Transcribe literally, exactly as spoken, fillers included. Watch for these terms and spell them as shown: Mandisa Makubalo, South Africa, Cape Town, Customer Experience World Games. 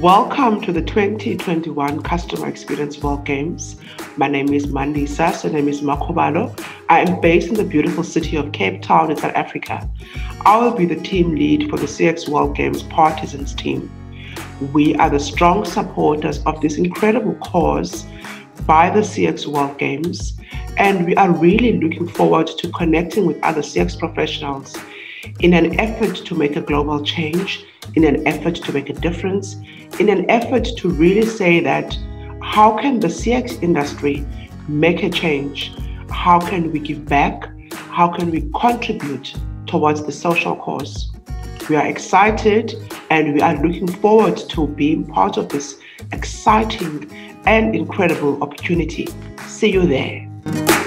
Welcome to the twenty twenty-one Customer Experience World Games. My name is Mandisa, surname is Makubalo. I am based in the beautiful city of Cape Town in South Africa. I will be the team lead for the C X World Games Partisans team. We are the strong supporters of this incredible cause by the C X World Games, and we are really looking forward to connecting with other C X professionals in an effort to make a global change, in an effort to make a difference, in an effort to really say that how can the C X industry make a change? How can we give back? How can we contribute towards the social cause? We are excited and we are looking forward to being part of this exciting and incredible opportunity. See you there.